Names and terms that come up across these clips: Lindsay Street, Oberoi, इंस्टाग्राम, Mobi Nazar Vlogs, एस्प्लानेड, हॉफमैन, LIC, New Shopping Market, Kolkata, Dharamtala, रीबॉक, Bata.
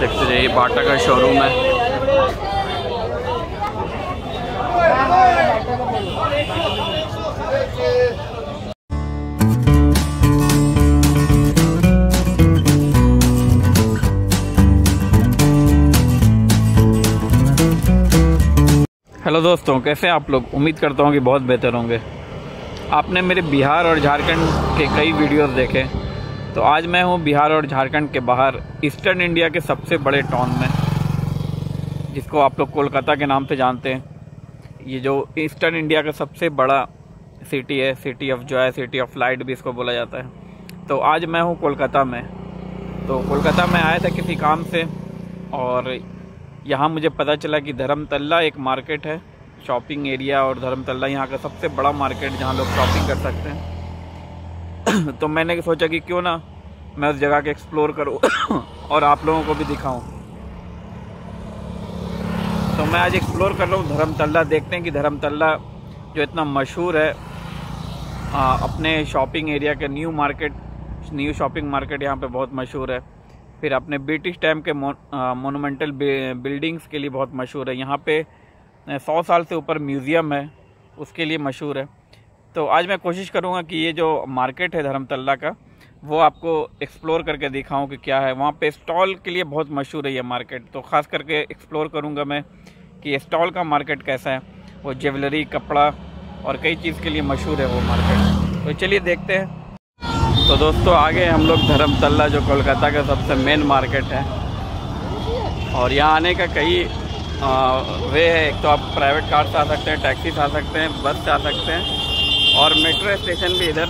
देखते जाइए, बाटा का शोरूम है। हेलो दोस्तों, कैसे हैं आप लोग? उम्मीद करता हूं कि बहुत बेहतर होंगे। आपने मेरे बिहार और झारखंड के कई वीडियोस देखे, तो आज मैं हूं बिहार और झारखंड के बाहर ईस्टर्न इंडिया के सबसे बड़े टाउन में, जिसको आप लोग कोलकाता के नाम से जानते हैं। ये जो ईस्टर्न इंडिया का सबसे बड़ा सिटी है, city of joy, city of light भी इसको बोला जाता है। तो आज मैं हूं कोलकाता में। तो कोलकाता में आया था किसी काम से, और यहाँ मुझे पता चला कि धर्मतल्ला एक मार्केट है, शॉपिंग एरिया, और धर्मतल्ला यहाँ का सबसे बड़ा मार्केट जहाँ लोग शॉपिंग कर सकते हैं। तो मैंने सोचा कि क्यों ना मैं उस जगह के एक्सप्लोर करूँ और आप लोगों को भी दिखाऊं। तो मैं आज एक्सप्लोर कर रहा हूँ धर्मतल्ला। देखते हैं कि धर्मतल्ला जो इतना मशहूर है अपने शॉपिंग एरिया के न्यू शॉपिंग मार्केट यहाँ पे बहुत मशहूर है। फिर अपने ब्रिटिश टाइम के मोनूमेंटल बिल्डिंग्स के लिए बहुत मशहूर है। यहाँ पे 100 साल से ऊपर म्यूज़ियम है, उसके लिए मशहूर है। तो आज मैं कोशिश करूंगा कि ये जो मार्केट है धर्मतल्ला का, वो आपको एक्सप्लोर करके दिखाऊं कि क्या है। वहाँ पे स्टॉल के लिए बहुत मशहूर है ये मार्केट, तो ख़ास करके एक्सप्लोर करूंगा मैं कि स्टॉल का मार्केट कैसा है। वो ज्वेलरी, कपड़ा और कई चीज़ के लिए मशहूर है वो मार्केट। तो चलिए देखते हैं। तो दोस्तों आगे हम लोग धर्मतल्ला, जो कोलकाता का सबसे मेन मार्केट है, और यहाँ आने का कई वे है। एक तो आप प्राइवेट कार से आ सकते हैं, टैक्सी से आ सकते हैं, बस से आ सकते हैं, और मेट्रो स्टेशन भी इधर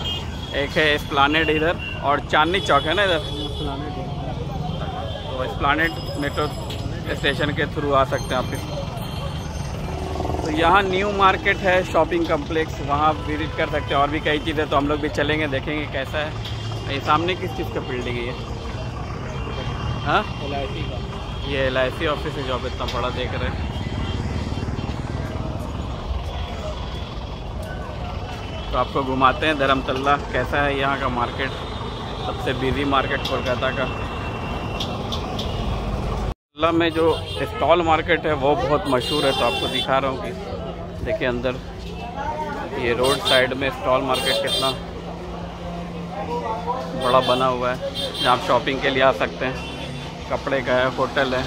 एक है, एस्प्लानेड इधर, और चांदनी चौक है ना इधर, तो एस्प्लानेड मेट्रो स्टेशन के थ्रू आ सकते हैं आप। तो यहाँ न्यू मार्केट है, शॉपिंग कम्प्लेक्स, वहाँ विजिट कर सकते हैं। और भी कई चीज़ें, तो हम लोग भी चलेंगे, देखेंगे कैसा है। ये सामने किस चीज़ का बिल्डिंग है? हाँ, LIC का। ये LIC ऑफिस है जो आप इतना बड़ा देख रहे हैं। तो आपको घुमाते हैं धर्मतल्ला कैसा है, यहाँ का मार्केट, सबसे बिजी मार्केट कोलकाता का। धर्मतल्ला में जो स्टॉल मार्केट है वो बहुत मशहूर है, तो आपको दिखा रहा हूँ कि देखिए अंदर ये रोड साइड में स्टॉल मार्केट कितना बड़ा बना हुआ है, जहाँ आप शॉपिंग के लिए आ सकते हैं। कपड़े का है, होटल है।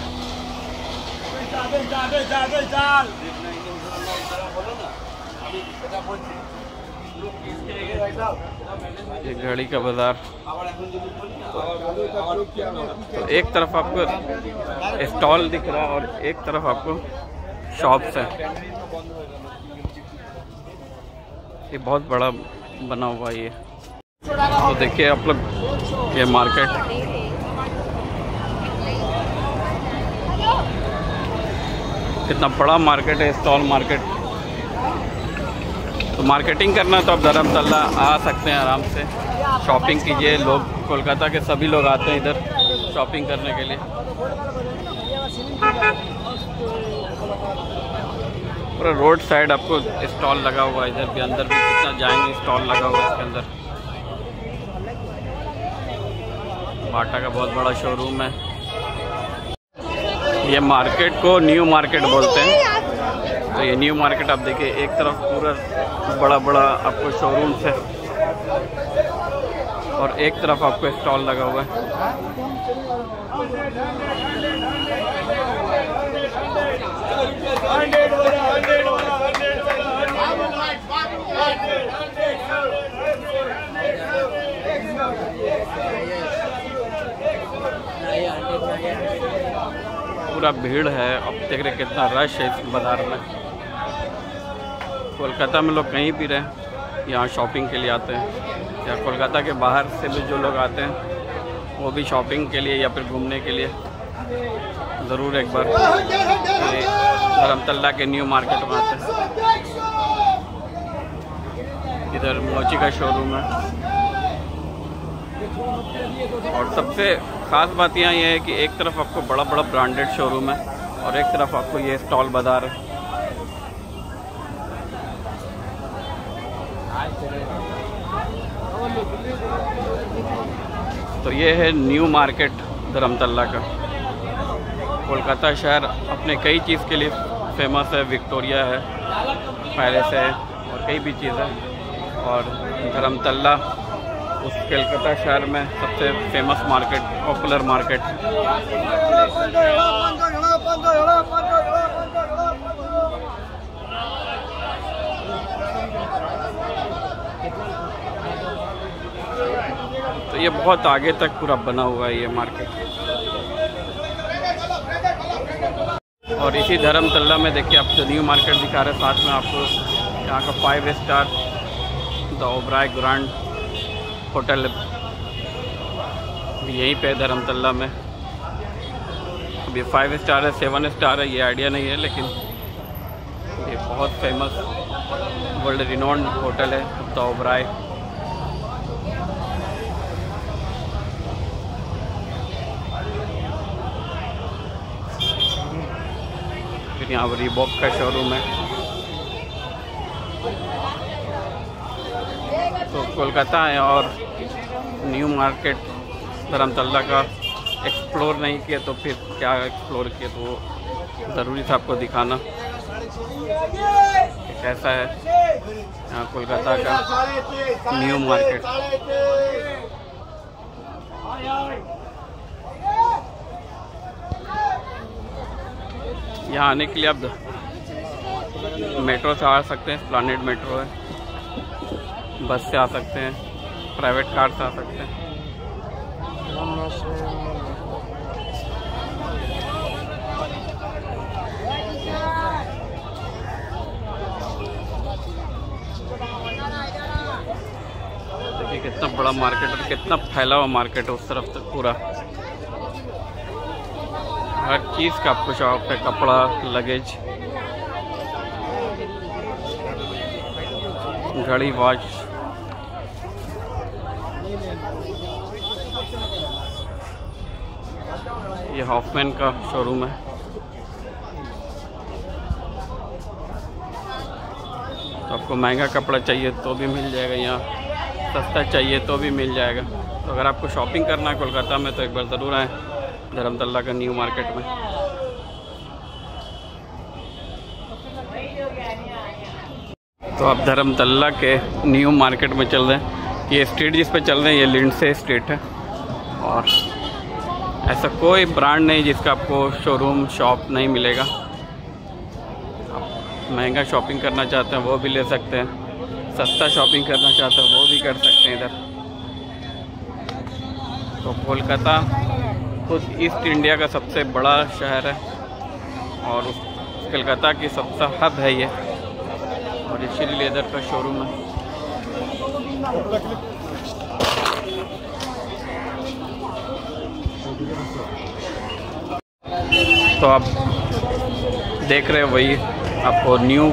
ये घड़ी का बाजार। तो एक तरफ आपको स्टॉल दिख रहा है और एक तरफ आपको शॉप्स है। ये बहुत बड़ा बना हुआ है ये। तो देखिए आप लोग ये मार्केट, कितना बड़ा मार्केट है, स्टॉल मार्केट। तो मार्केटिंग करना तो आप धर्मतल्ला आ सकते हैं, आराम से शॉपिंग कीजिए। लोग कोलकाता के सभी लोग आते हैं इधर शॉपिंग करने के लिए। पूरा रोड साइड आपको स्टॉल लगा हुआ है, इधर भी अंदर भी कितना जाएंगे स्टॉल लगा हुआ है। इसके अंदर बाटा का बहुत बड़ा शोरूम है। ये मार्केट को न्यू मार्केट बोलते हैं। तो ये न्यू मार्केट आप देखिए, एक तरफ पूरा बड़ा बड़ा आपको शोरूम है और एक तरफ आपको स्टॉल लगा हुआ है। पूरा भीड़ है, आप देख रहे कितना रश है इस बाजार में। कोलकाता में लोग कहीं भी रहें, यहाँ शॉपिंग के लिए आते हैं, या कोलकाता के बाहर से भी जो लोग आते हैं वो भी शॉपिंग के लिए या फिर घूमने के लिए ज़रूर एक बार धर्मतल्ला के न्यू मार्केट में आते हैं। इधर मोची का शोरूम है। और सबसे ख़ास बात यहाँ ये है कि एक तरफ आपको बड़ा बड़ा ब्रांडेड शोरूम है और एक तरफ आपको ये स्टॉल बाजार है। तो ये है न्यू मार्केट धर्मतल्ला का। कोलकाता शहर अपने कई चीज़ के लिए फेमस है। विक्टोरिया है, पैलेस है और कई भी चीज़ है। और धर्मतला उस कोलकाता शहर में सबसे फेमस मार्केट, पॉपुलर मार्केट। तो ये बहुत आगे तक पूरा बना हुआ है ये मार्केट। और इसी धर्मतला में देखिए आपको न्यू मार्केट दिखा रहे हैं, साथ में आपको यहाँ का 5 star the Oberoi grand hotel यहीं पे धर्मतला में। अभी 5 स्टार है, 7 स्टार है ये आइडिया नहीं है, लेकिन ये बहुत फेमस वर्ल्ड रिनोन्ड होटल है द ओबराय। फिर यहाँ पर रीबॉक का शोरूम है। तो कोलकाता है और न्यू मार्केट धर्मतला का एक्सप्लोर नहीं किया, तो फिर क्या एक्सप्लोर किया, तो ज़रूरी था आपको दिखाना कैसा है यहाँ कोलकाता का न्यू मार्केट। यहाँ आने के लिए आप मेट्रो से आ सकते हैं, प्लानेट मेट्रो है, बस से आ सकते हैं, प्राइवेट कार से आ सकते हैं। देखिए कितना बड़ा मार्केट है, कितना फैला हुआ मार्केट है, उस तरफ तक पूरा हर चीज़ का आपको शॉप है, कपड़ा, लगेज, घड़ी, वॉच। ये हॉफमैन का शोरूम है। तो आपको महंगा कपड़ा चाहिए तो भी मिल जाएगा यहाँ, सस्ता चाहिए तो भी मिल जाएगा। तो अगर आपको शॉपिंग करना है कोलकाता में तो एक बार ज़रूर आएँ धर्मतला का न्यू मार्केट में। तो आप धर्मतला के न्यू मार्केट में चल रहे हैं। ये स्ट्रीट जिस पे चल रहे हैं ये लिंडसे स्ट्रीट है, और ऐसा कोई ब्रांड नहीं जिसका आपको शोरूम, शॉप नहीं मिलेगा। आप महंगा शॉपिंग करना चाहते हैं वो भी ले सकते हैं, सस्ता शॉपिंग करना चाहते हैं वो भी कर सकते हैं इधर। तो कोलकाता खुद ईस्ट इंडिया का सबसे बड़ा शहर है और कोलकाता की सबसे हब है ये, और इसीलिए इधर का शोरूम है। तो आप देख रहे हो वही आपको न्यू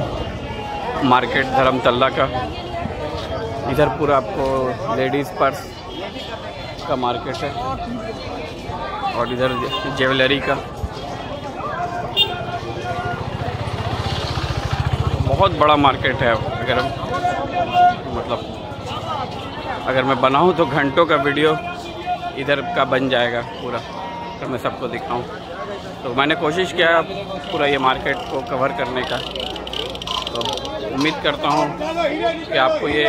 मार्केट धर्मतला का। इधर पूरा आपको लेडीज़ पर्स का मार्केट है और इधर ज्वेलरी का। बहुत बड़ा मार्केट है। अगर अगर मैं बनाऊँ तो घंटों का वीडियो इधर का बन जाएगा पूरा, तो मैं सबको दिखाऊं। तो मैंने कोशिश किया पूरा ये मार्केट को कवर करने का। तो उम्मीद करता हूँ कि आपको ये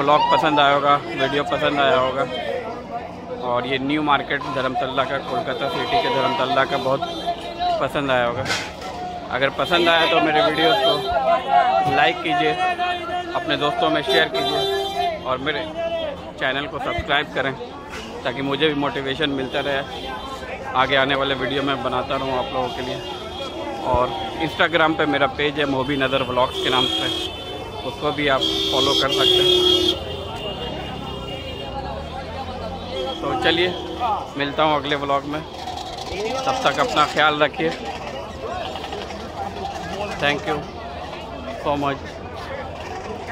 ब्लॉग पसंद आया होगा, वीडियो पसंद आया होगा, और ये न्यू मार्केट धर्मतला का, कोलकाता सिटी के धर्मतला का बहुत पसंद आया होगा। अगर पसंद आया तो मेरे वीडियो को लाइक कीजिए, अपने दोस्तों में शेयर कीजिए और मेरे चैनल को सब्सक्राइब करें, ताकि मुझे भी मोटिवेशन मिलता रहे, आगे आने वाले वीडियो में बनाता रहूँ आप लोगों के लिए। और इंस्टाग्राम पे मेरा पेज है मोबी नज़र व्लॉग्स के नाम से, उसको भी आप फॉलो कर सकते हैं। तो चलिए मिलता हूँ अगले व्लॉग में, तब तक अपना ख्याल रखिए। थैंक यू सो मच,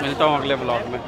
मिलता हूँ अगले व्लॉग में।